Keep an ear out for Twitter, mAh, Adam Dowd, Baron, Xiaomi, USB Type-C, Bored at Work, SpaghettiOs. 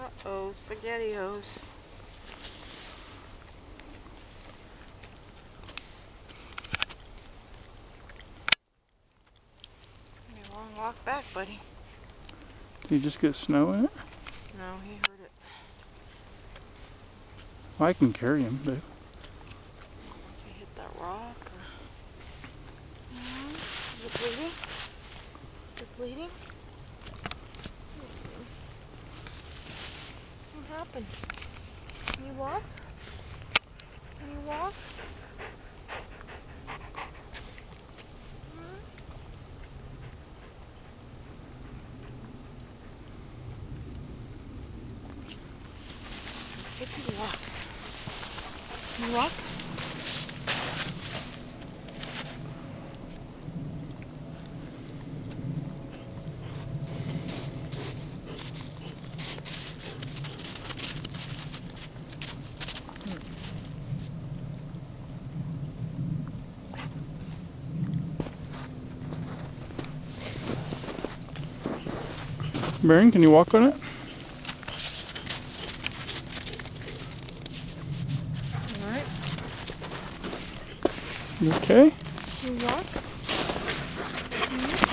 Uh-oh, SpaghettiOs. It's gonna be a long walk back, buddy. Did you just get snow in it? No, he heard it. Well, I can carry him, but... Bleeding? What happened? Can you walk? Can you walk? See if you can walk. Can you walk? Baron, can you walk on it? All right. You okay? Can you walk? Mm-hmm.